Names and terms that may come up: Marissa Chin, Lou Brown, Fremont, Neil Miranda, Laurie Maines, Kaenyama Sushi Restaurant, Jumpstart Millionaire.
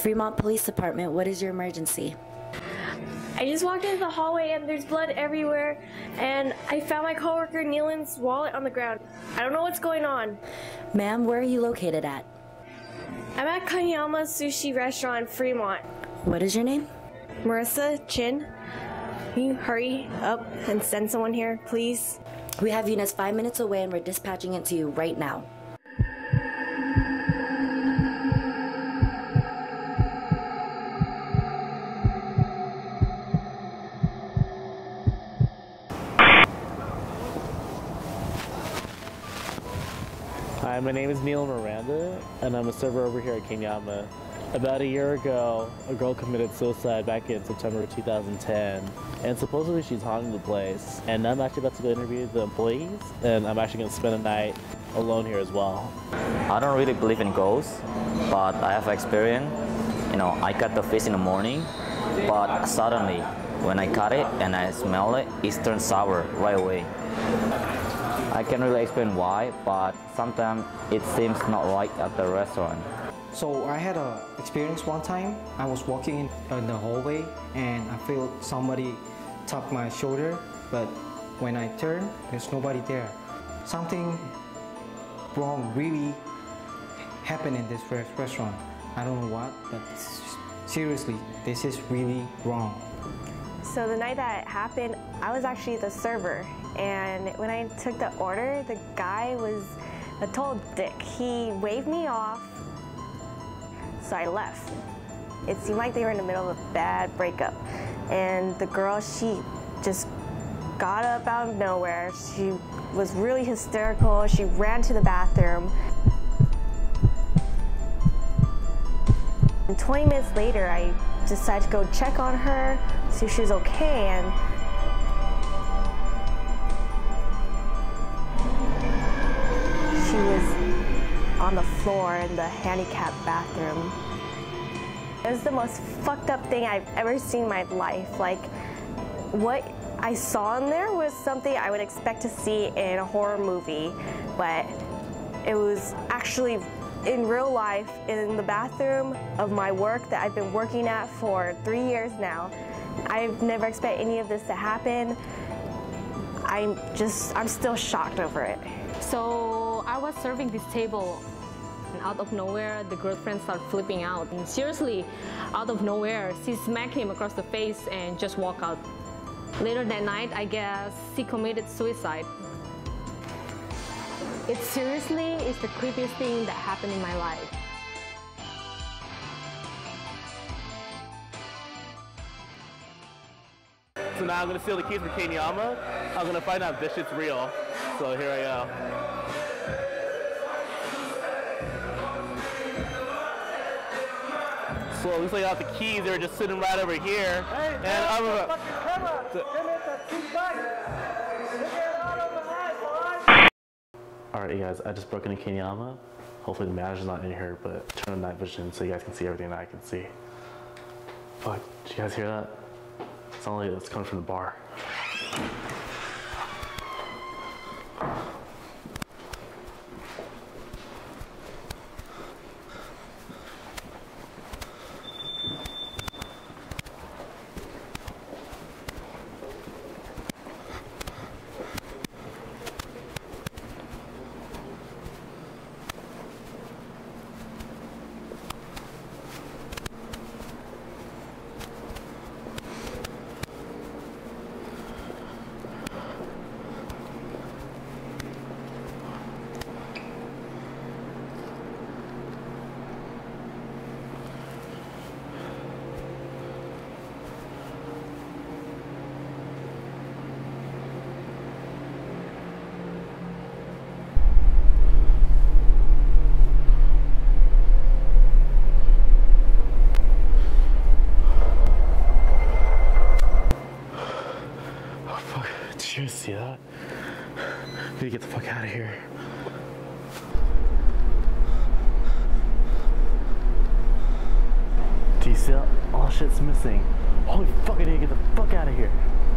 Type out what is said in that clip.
Fremont Police Department, what is your emergency? I just walked into the hallway and there's blood everywhere, and I found my coworker Neelan's wallet on the ground. I don't know what's going on. Ma'am, where are you located at? I'm at Kaenyama Sushi Restaurant in Fremont. What is your name? Marissa Chin. Can you hurry up and send someone here, please? We have units 5 minutes away and we're dispatching it to you right now. Hi, my name is Neil Miranda, and I'm a server over here at Kaenyama. About a year ago, a girl committed suicide back in September 2010, and supposedly she's haunting the place. And I'm actually about to go interview the employees, and I'm actually going to spend a night alone here as well. I don't really believe in ghosts, but I have experience. You know, I cut the fish in the morning, but suddenly, when I cut it and I smell it, it turns sour right away. I can't really explain why, but sometimes it seems not right at the restaurant. So I had an experience one time. I was walking in the hallway and I felt somebody tap my shoulder, but when I turned, there's nobody there. Something wrong really happened in this restaurant. I don't know what, but seriously, this is really wrong. So the night that it happened, I was actually the server, and when I took the order, the guy was a total dick. He waved me off, so I left. It seemed like they were in the middle of a bad breakup, and the girl, she just got up out of nowhere. She was really hysterical. She ran to the bathroom. And 20 minutes later, I decided to go check on her, see if she was okay, and she was on the floor in the handicapped bathroom. It was the most fucked up thing I've ever seen in my life. Like, what I saw in there was something I would expect to see in a horror movie, but it was actually in real life, in the bathroom of my work that I've been working at for 3 years now. I've never expected any of this to happen. I'm still shocked over it. So I was serving this table, and out of nowhere, the girlfriend started flipping out. And seriously, out of nowhere, she smacked him across the face and just walked out. Later that night, I guess she committed suicide. It seriously is the creepiest thing that happened in my life. So now I'm going to steal the keys from Kaenyama. I'm going to find out if this shit's real. So here I go. So it looks like I got the keys. They were just sitting right over here. Hey, and I'm Alright, you guys, I just broke into Kaenyama. Hopefully the manager's not in here, but turn on night vision so you guys can see everything that I can see. Fuck, did you guys hear that? It's not like it's coming from the bar. Did you see that? We need to get the fuck out of here. Do you see that? All shit's missing. Holy fuck, I need to get the fuck out of here.